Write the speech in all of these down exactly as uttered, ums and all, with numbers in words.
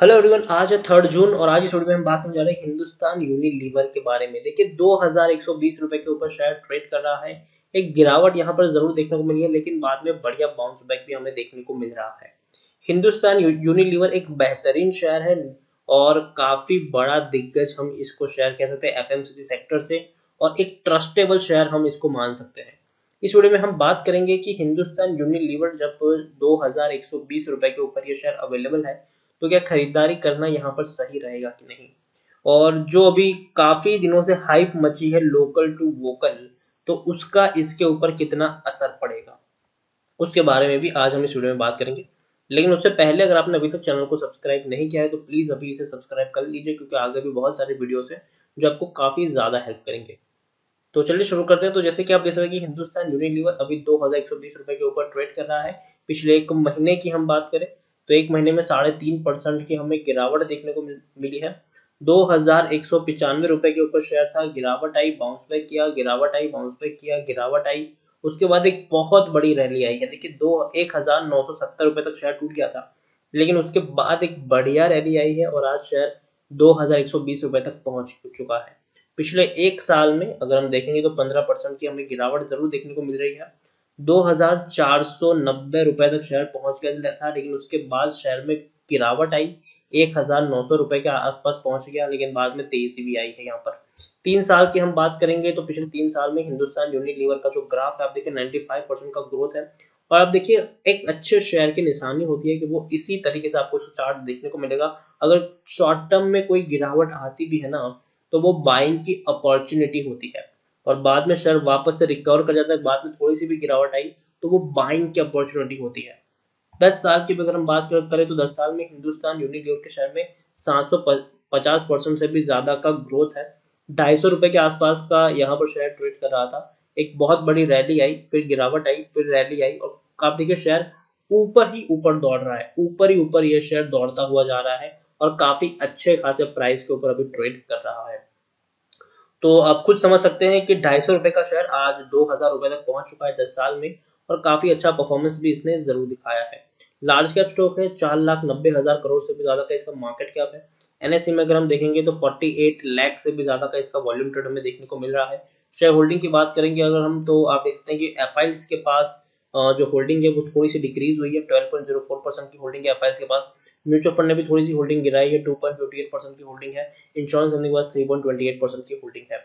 Hello everyone, आज है third June और आज इस वीडियो में हम बात करने जा रहे हैं हिंदुस्तान यूनिलीवर के बारे में। देखिए दो हजार एक सौ बीस रुपए के ऊपर शेयर ट्रेड कर रहा है। एक गिरावट यहां पर जरूर देखने को मिली है, लेकिन बाद में बढ़िया बाउंस बैक भी हमें देखने को मिल रहा है। हिंदुस्तान यूनिलीवर एक बेहतरीन शेयर है और काफी बड़ा दिग्गज हम इसको शेयर कह सकते हैं एफएमसीजी सेक्टर से, और एक ट्रस्टेबल शेयर हम इसको मान सकते हैं। इस वीडियो में हम बात करेंगे कि हिंदुस्तान यूनिलीवर जब दो हजार एक सौ बीस रुपए के ऊपर ये शेयर अवेलेबल है तो क्या खरीदारी करना यहाँ पर सही रहेगा कि नहीं। और जो अभी काफी दिनों से हाइप मची है लोकल टू वोकल, तो उसका इसके ऊपर कितना असर पड़ेगा उसके बारे में भी आज हम इस वीडियो में बात करेंगे। लेकिन उससे पहले अगर आपने अभी तक चैनल को सब्सक्राइब नहीं किया है तो प्लीज अभी इसे सब्सक्राइब कर लीजिए, क्योंकि आगे भी बहुत सारे वीडियोस हैं जो आपको काफी ज्यादा हेल्प करेंगे। तो चलिए शुरू करते हैं। तो जैसे कि आप देख सकते हैं कि हिंदुस्तान यूनिलीवर अभी दो हजार एक सौ बीस रुपए के ऊपर ट्रेड कर रहा है। पिछले एक महीने की हम बात करें तो एक महीने में साढ़े तीन परसेंट की हमें गिरावट देखने को मिली है। दो हजार एक सौ पिचानवे रुपए के ऊपर शेयर था, गिरावट आई, बाउंस बैक किया, गिरावट आई, बाउंस बैक किया, गिरावट आई, उसके बाद एक बहुत बड़ी रैली आई है। देखिए दो एक हजार नौ सौ सत्तर रुपए तक शेयर टूट गया था, लेकिन उसके बाद एक बढ़िया रैली आई है और आज शेयर दो हजार एक सौ बीस रुपए तक पहुंच चुका है। पिछले एक साल में अगर हम देखेंगे तो पंद्रह परसेंट की हमें गिरावट जरूर देखने को मिल रही है। दो हजार चार सौ नब्बे रुपए तक शेयर पहुंच गया था, लेकिन उसके बाद शेयर में गिरावट आई, एक हजार नौ सौ रुपए के आसपास पहुंच गया, लेकिन बाद में तेजी भी आई है। यहाँ पर तीन साल की हम बात करेंगे तो पिछले तीन साल में हिंदुस्तान यूनिलीवर का जो ग्राफ है आप देखिए पचानवे परसेंट का ग्रोथ है। और आप देखिए एक अच्छे शेयर की निशानी होती है कि वो इसी तरीके से आपको चार्ट देखने को मिलेगा। अगर शॉर्ट टर्म में कोई गिरावट आती भी है ना तो वो बाइंग की अपॉर्चुनिटी होती है, और बाद में शेयर वापस से रिकवर कर जाता है। बाद में थोड़ी सी भी गिरावट आई तो वो बाइंग की अपॉर्चुनिटी होती है। दस साल की अगर हम बात करें तो दस साल में हिंदुस्तान यूनिलीवर के शेयर में सात सौ पचास परसेंट से भी ज्यादा का ग्रोथ है। ढाई सौ रुपए के आसपास का यहाँ पर शेयर ट्रेड कर रहा था, एक बहुत बड़ी रैली आई, फिर गिरावट आई, फिर रैली आई, और आप देखिए शेयर ऊपर ही ऊपर दौड़ रहा है, ऊपर ही ऊपर यह शेयर दौड़ता हुआ जा रहा है और काफी अच्छे खासे प्राइस के ऊपर अभी ट्रेड कर रहा है। तो आप खुद समझ सकते हैं कि ढाई सौ रुपए का शेयर आज दो हजार रुपए तक पहुंच चुका है दस साल में, और काफी अच्छा परफॉर्मेंस भी इसने जरूर दिखाया है। लार्ज कैप स्टॉक है, चार लाख नब्बे हजार करोड़ से भी ज्यादा का इसका मार्केट कैप है। एनएसई में अगर हम देखेंगे तो अड़तालीस लाख से भी ज्यादा का इसका वॉल्यूम ट्रेड हमें देखने को मिल रहा है। शेयर होल्डिंग की बात करेंगे अगर हम तो आप देख सकते हैं कि एफआईआई के पास जो होल्डिंग है वो थोड़ी सी डिक्रीज हुई है, twelve point zero four percent की होल्डिंग है एफआईआई के पास। म्यूचुअल फंड ने भी थोड़ी सी होल्डिंग गिराई है, two point five eight percent की होल्डिंग है। इंश्योरेंस कंपनी के पास three point two eight percent की होल्डिंग है।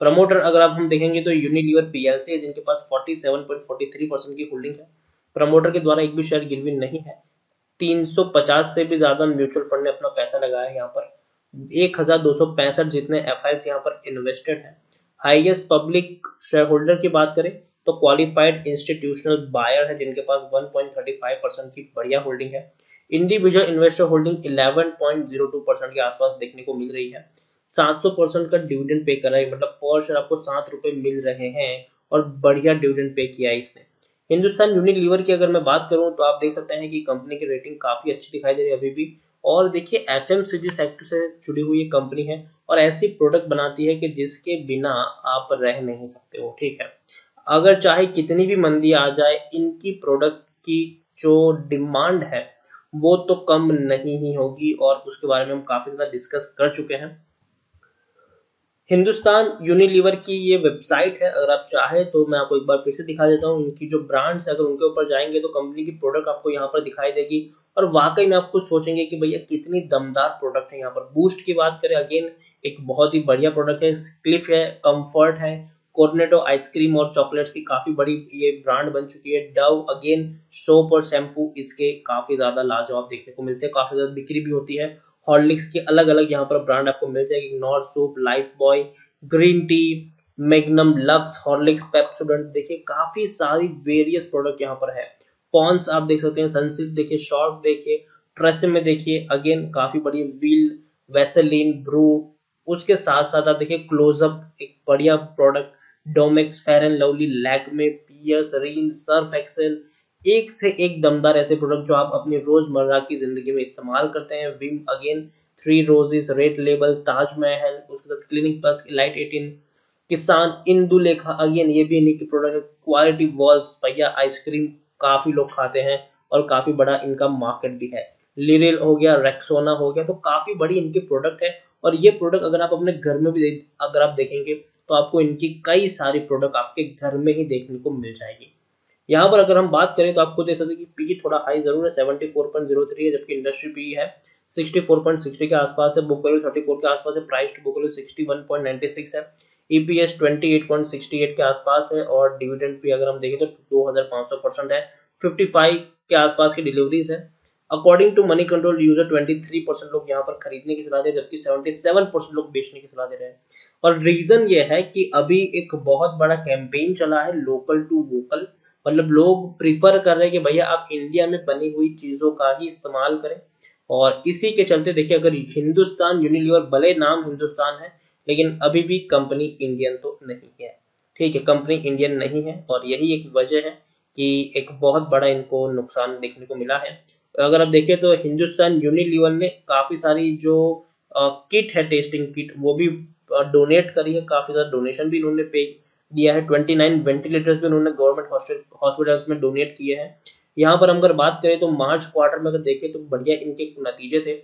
प्रमोटर अगर आप हम देखेंगे तो यूनिलीवर पीएलसी है, जिनके पास सैंतालीस पॉइंट फोर थ्री परसेंट की होल्डिंग है। प्रमोटर के द्वारा एक भी शेयर गिरवी नहीं है। तीन सौ पचास से भी ज्यादा म्यूचुअल फंड ने अपना पैसा लगाया है। यहाँ पर एक हजार दो सौ पैंसठ जितने एफआईआई यहाँ पर इन्वेस्टेड है। हाईएस्ट पब्लिक शेयर होल्डर की बात करें तो क्वालिफाइड इंस्टीट्यूशनल बायर है, जिनके पास one point three five percent की बढ़िया होल्डिंग है। Individual investor holding eleven point zero two percent के आसपास देखने को मिल रही है। सात सौ परसेंट का डिविडेंड पे कर रहा है, मतलब पर शेयर आपको सात रुपए मिल रहे हैं और बढ़िया डिविडेंड पे किया है इसने। हिंदुस्तान यूनिलीवर की अगर मैं बात करूं तो आप देख सकते हैं कि कंपनी की रेटिंग काफी अच्छी दिखाई दे रही है अभी भी। और देखिए एफएमसीजी सेक्टर से जुड़ी हुई ये कंपनी है और ऐसी प्रोडक्ट बनाती है कि जिसके बिना आप रह नहीं सकते हो, ठीक है। अगर चाहे कितनी भी मंदी आ जाए, इनकी प्रोडक्ट की जो डिमांड है वो तो कम नहीं ही होगी, और उसके बारे में हम काफी ज्यादा डिस्कस कर चुके हैं। हिंदुस्तान यूनिलीवर की ये वेबसाइट है, अगर आप चाहे तो मैं आपको एक बार फिर से दिखा देता हूँ। इनकी जो ब्रांड्स है अगर उनके ऊपर जाएंगे तो कंपनी की प्रोडक्ट आपको यहाँ पर दिखाई देगी, और वाकई में आप कुछ सोचेंगे कि भैया कितनी दमदार प्रोडक्ट है। यहाँ पर बूस्ट की बात करें, अगेन एक बहुत ही बढ़िया प्रोडक्ट है। क्लिफ है, कम्फर्ट है, कोर्नेटो आइसक्रीम और चॉकलेट्स की काफी बड़ी ये ब्रांड बन चुकी है। डव, अगेन सोप और शैम्पू इसके काफी ज्यादा लाजवाब देखने को मिलते हैं, काफी ज्यादा बिक्री भी होती है। हॉर्लिक्स के अलग अलग यहाँ पर ब्रांड आपको मिल जाएगी, ignore soup, Lifebuoy, green tea, Magnum, Lux, Horlicks, Pepsodent, देखिए काफी सारी वेरियस प्रोडक्ट यहाँ पर है। पॉन्ड्स आप देख सकते हैं, सनसिल्क देखिए, शॉर्फ देखिए, ट्रेसेमे देखिए, अगेन काफी बड़ी, व्हील, वैसलीन, ब्रू, उसके साथ साथ आप देखिए क्लोज अप एक बढ़िया product, Domex, Fair and Lovely, Lakme, Pears, Rin, Surf Excel, एक से एक दमदार ऐसे प्रोडक्ट जो आप अपनी रोजमर्रा की जिंदगी में इस्तेमाल करते हैं। Vim, again Three Roses, Red Label, Taj Mahal, उसके साथ क्लिनिक प्लस, लाइट एटीन, किसान, इंदुलेखा, अगेन ये भी इन्हीं की प्रोडक्ट है। क्वालिटी वॉल्स, भैया आइसक्रीम काफी लोग खाते हैं और काफी बड़ा इनका मार्केट भी है। लिरिल हो गया, रेक्सोना हो गया, तो काफी बड़ी इनके प्रोडक्ट है। और ये प्रोडक्ट अगर आप अपने घर में भी अगर आप देखेंगे तो आपको इनकी कई सारी प्रोडक्ट आपके घर में ही देखने को मिल जाएगी। यहाँ पर अगर हम बात करें तो आपको देख सकते हैं कि पी थोड़ा हाई जरूर है, seventy four point zero three है, जबकि इंडस्ट्री पी है सिक्सटी फोर पॉइंट सिक्सटी के आसपास है, बुक वैल्यू थर्टी फोर के आसपास है, price to book value sixty one point nine six है, EPS twenty eight point sixty eight के आसपास है, और डिविडेंड पे अगर हम देखें तो two thousand five hundred percent है, फिफ्टी फाइव के आसपास की डिलीवरीज है। According to Moneycontrol user twenty three percent लोग यहाँ पर खरीदने की सलाह दे, जबकि सेवेंटी सेवन परसेंट लोग बेचने की सलाह दे रहे हैं। और रीजन ये है कि अभी एक बहुत बड़ा कैंपेन चला है लोकल टू वोकल, मतलब लोग प्रीफर कर रहे हैं कि भैया आप इंडिया में बनी हुई चीजों का ही इस्तेमाल करें। और इसी के चलते देखिए, अगर हिंदुस्तान यूनिलीवर, भले नाम हिंदुस्तान है लेकिन अभी भी कंपनी इंडियन तो नहीं है, ठीक है, कंपनी इंडियन नहीं है। और यही एक वजह है कि एक बहुत बड़ा इनको नुकसान देखने को मिला है। अगर आप देखें तो हिंदुस्तान यूनिलीवर ने काफी सारी जो किट है, टेस्टिंग किट, वो भी डोनेट करी है, काफी सारा डोनेशन भी इन्होंने पे दिया है। ट्वेंटी नाइन वेंटिलेटर्स भी उन्होंने गवर्नमेंट हॉस्पिटल्स में डोनेट किए हैं। यहाँ पर हम अगर बात करें तो मार्च क्वार्टर में अगर देखें तो बढ़िया इनके नतीजे थे,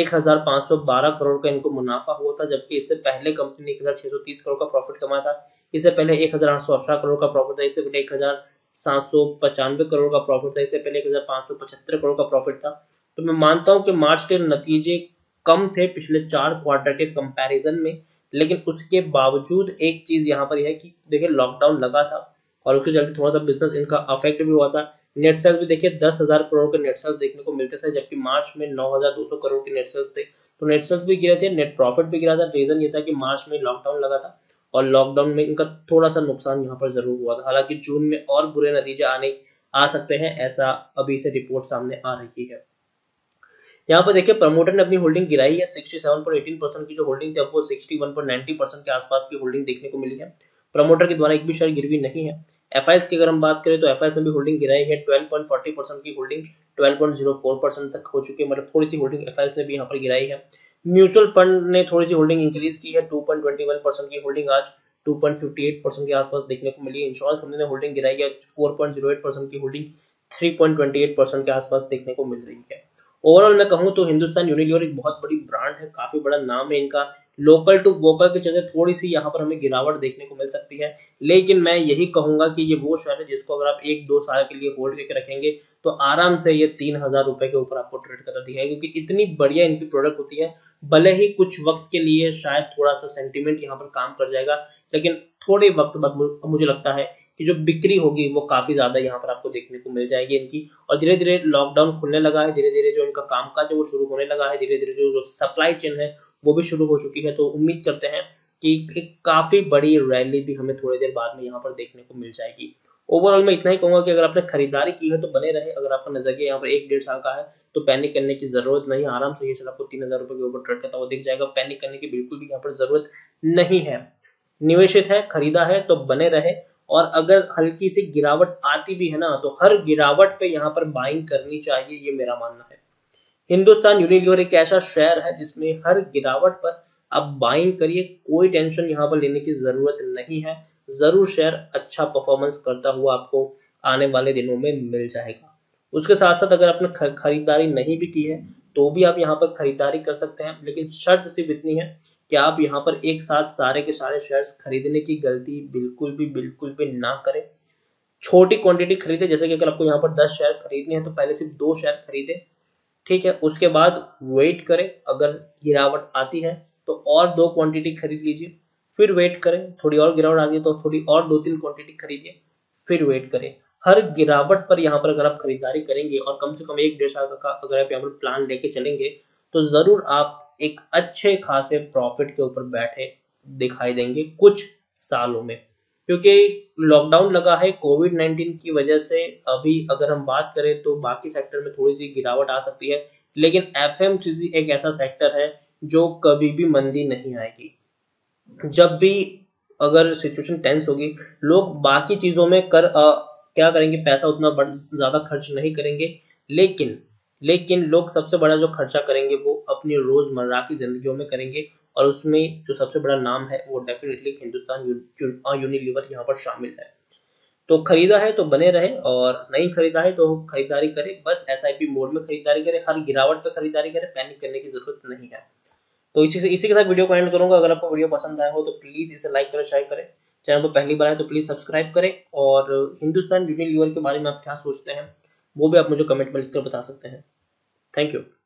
एक हज़ार पाँच सौ बारह करोड़ का इनको मुनाफा हुआ था, जबकि इससे पहले कंपनी एक हज़ार छह सौ तीस करोड़ का प्रॉफिट कमाया था, इससे पहले एक हज़ार आठ सौ अठारह करोड़ का प्रॉफिट था, इससे पहले एक हज़ार सात सौ पचानवे करोड़ का प्रॉफिट था, इससे पहले एक हज़ार पाँच सौ पचहत्तर करोड़ का प्रॉफिट था। तो मैं मानता हूँ कि मार्च के नतीजे कम थे पिछले चार क्वार्टर के कंपेरिजन में, लेकिन उसके बावजूद एक चीज यहाँ पर यह है कि देखिये लॉकडाउन लगा था और उसके चलते थोड़ा सा बिजनेस इनका अफेक्ट भी हुआ था। नेट सेल्स भी देखिए दस हजार करोड़ के नेट सेल्स देखने को मिलते थे, जबकि मार्च में नौ हजार दो सौ करोड़ के नेट सेल्स थे, तो नेट सेल्स भी गिरे थे, नेट प्रॉफिट भी गिरा था। रीजन ये था कि मार्च में लॉकडाउन लगा था और लॉकडाउन में इनका थोड़ा सा नुकसान यहाँ पर जरूर हुआ था। हालांकि जून में और बुरे नतीजे आने आ सकते हैं, ऐसा अभी से रिपोर्ट सामने आ रही है। यहाँ पर देखिए प्रमोटर ने अपनी होल्डिंग गिराई है, sixty seven point one eight percent की जो होल्डिंग थी वो sixty one point nine percent के आसपास की होल्डिंग देखने को मिली है। प्रमोटर के द्वारा एक भी शेयर गिरवी नहीं है। एफआईएस की अगर हम बात करें तो एफआईएस ने भी होल्डिंग गिराई है, ट्वेल्व पॉइंट फोर्टी परसेंट की holding twelve point zero four percent तक हो चुकी है, मतलब थोड़ी सी होल्डिंग एफआईएस ने भी यहाँ पर गिराई है। म्यूचुअल फंड ने थोड़ी सी होल्डिंग इंक्रीज की है, two point two one percent की होल्डिंग आज two point five eight percent के आसपास देखने को मिली है। इंश्योरेंस कंपनी ने होल्डिंग गिराई है, four point zero eight percent की holding three point two eight percent के आसपास देखने को मिल रही है। ओवरऑल मैं कहूँ तो हिंदुस्तान यूनिलीवर एक बहुत बड़ी ब्रांड है, काफी बड़ा नाम है इनका, लोकल टू वोकल के चलते थोड़ी सी यहाँ पर हमें गिरावट देखने को मिल सकती है, लेकिन मैं यही कहूंगा कि ये वो शेयर है जिसको अगर आप एक दो साल के लिए होल्ड करके रखेंगे तो आराम से ये तीन हजार रुपए के ऊपर आपको ट्रेड करता दिखाएगा, क्योंकि इतनी बढ़िया इनकी प्रोडक्ट होती है। भले ही कुछ वक्त के लिए शायद थोड़ा सा सेंटिमेंट यहाँ पर काम कर जाएगा, लेकिन थोड़े वक्त बाद मुझे लगता है कि जो बिक्री होगी वो काफी ज्यादा यहाँ पर आपको देखने को मिल जाएगी इनकी। और धीरे धीरे लॉकडाउन खुलने लगा है, धीरे धीरे जो इनका कामकाज है वो शुरू होने लगा है, धीरे धीरे जो सप्लाई चेन है वो भी शुरू हो चुकी है, तो उम्मीद करते हैं कि एक काफी बड़ी रैली भी हमें थोड़ी देर बाद में यहाँ पर देखने को मिल जाएगी। ओवरऑल मैं इतना ही कहूंगा कि अगर आपने खरीदारी की है तो बने रहे, अगर आपका नजरिया यहाँ पर एक डेढ़ साल का है तो पैनिक करने की जरूरत नहीं, आराम से ये शेयर आपको तीन हजार रुपए के ऊपर ट्रेड करता हुआ दिख जाएगा, पैनिक करने की बिल्कुल भी यहाँ पर जरूरत नहीं है। निवेशित है, खरीदा है तो बने रहे, और अगर हल्की सी गिरावट आती भी है ना तो हर गिरावट पे यहाँ पर बाइंग करनी चाहिए, ये मेरा मानना है। हिंदुस्तान यूनिलीवर एक ऐसा शेयर है जिसमें हर गिरावट पर आप बाइंग करिए, कोई टेंशन यहाँ पर लेने की जरूरत नहीं है। जरूर शेयर अच्छा परफॉर्मेंस करता हुआ आपको आने वाले दिनों में मिल जाएगा। उसके साथ साथ अगर आपने खरीदारी नहीं भी की है तो भी आप यहाँ पर खरीदारी कर सकते हैं, लेकिन शर्त सिर्फ इतनी है कि आप यहाँ पर एक साथ सारे के सारे शेयर्स खरीदने की गलती बिल्कुल भी बिल्कुल भी ना करें। छोटी क्वांटिटी खरीदे, जैसे कि अगर आपको यहाँ पर दस शेयर खरीदने हैं तो पहले सिर्फ दो शेयर खरीदे, ठीक है, उसके बाद वेट करें, अगर गिरावट आती है तो और दो क्वांटिटी खरीद लीजिए, फिर वेट करें, थोड़ी और गिरावट आती है तो थोड़ी और दो तीन क्वांटिटी खरीदिए, फिर वेट करें। हर गिरावट पर यहाँ पर अगर आप खरीदारी करेंगे और कम से कम एक डेढ़ साल का अगर आप यहाँ पर प्लान लेके चलेंगे तो जरूर आप एक अच्छे खासे प्रॉफिट के ऊपर बैठे दिखाई देंगे कुछ सालों में, क्योंकि लॉकडाउन लगा है कोविड नाइनटीन की वजह से। अभी अगर हम बात करें तो बाकी सेक्टर में थोड़ी सी गिरावट आ सकती है, लेकिन एफएमसीजी एक ऐसा सेक्टर है जो कभी भी मंदी नहीं आएगी। जब भी अगर सिचुएशन टेंस होगी, लोग बाकी चीजों में कर आ, क्या करेंगे, पैसा उतना ज्यादा खर्च नहीं करेंगे, लेकिन लेकिन लोग सबसे बड़ा जो खर्चा करेंगे वो अपनी रोजमर्रा की जिंदगियों में करेंगे, और उसमें जो सबसे बड़ा नाम है वो डेफिनेटली हिंदुस्तान यूनिलीवर यहाँ पर शामिल है। तो खरीदा है तो बने रहे और नहीं खरीदा है तो खरीदारी करें, बस एसआईपी मोड में खरीदारी करें, हर गिरावट पर खरीदारी करें, पैनिक करने की जरूरत नहीं है। तो इसी से इसी के साथ वीडियो को एंड करूंगा। अगर आपको वीडियो पसंद आया हो तो प्लीज इसे लाइक करें, शेयर करें, चैनल पर पहली बार है तो प्लीज सब्सक्राइब करें, और हिंदुस्तान यूनिलीवर के बारे में आप क्या सोचते हैं वो भी आप मुझे कमेंट में लिखकर बता सकते हैं। Thank you.